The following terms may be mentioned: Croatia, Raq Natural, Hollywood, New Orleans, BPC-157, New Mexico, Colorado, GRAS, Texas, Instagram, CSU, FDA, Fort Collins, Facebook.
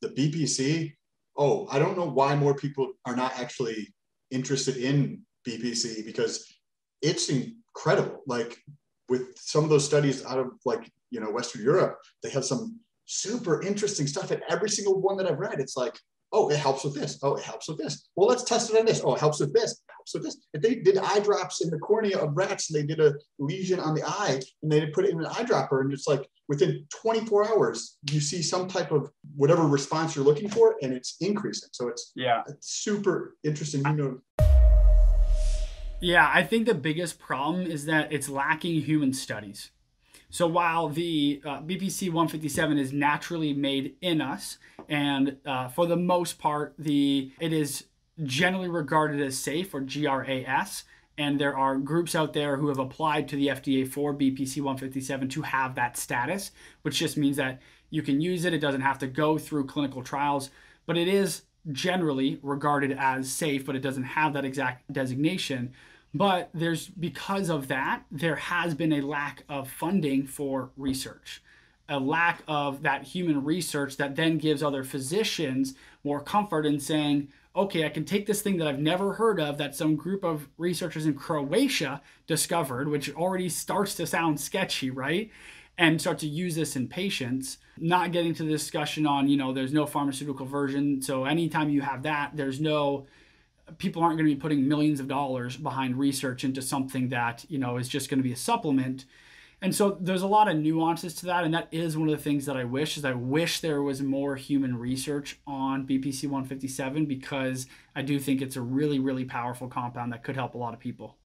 the BPC, oh, I don't know why more people are not actually interested in BPC, because it's incredible. Like with some of those studies out of like, you know, Western Europe, they have some super interesting stuff. And every single one that I've read, it's like, oh, it helps with this. Oh, it helps with this. Well, let's test it on this. Oh, it helps with this. It helps with this. If they did eye drops in the cornea of rats and they did a lesion on the eye and they put it in an eyedropper, and it's like within 24 hours, you see some type of whatever response you're looking for, and it's increasing. So it's, yeah, it's super interesting. You know. Yeah, I think the biggest problem is that it's lacking human studies. So while the BPC-157 is naturally made in us, and for the most part, it is generally regarded as safe, or GRAS, and there are groups out there who have applied to the FDA for BPC-157 to have that status, which just means that you can use it. It doesn't have to go through clinical trials, but it is generally regarded as safe, but it doesn't have that exact designation. But there's, because of that, there has been a lack of funding for research, a lack of that human research that then gives other physicians more comfort in saying, okay, I can take this thing that I've never heard of that some group of researchers in Croatia discovered, which already starts to sound sketchy, right? And start to use this in patients, not getting to the discussion on, you know, there's no pharmaceutical version. So anytime you have that, there's no, people aren't going to be putting millions of dollars behind research into something that, you know, is just going to be a supplement. And so there's a lot of nuances to that. And that is one of the things that I wish, is I wish there was more human research on BPC-157, because I do think it's a really, really powerful compound that could help a lot of people.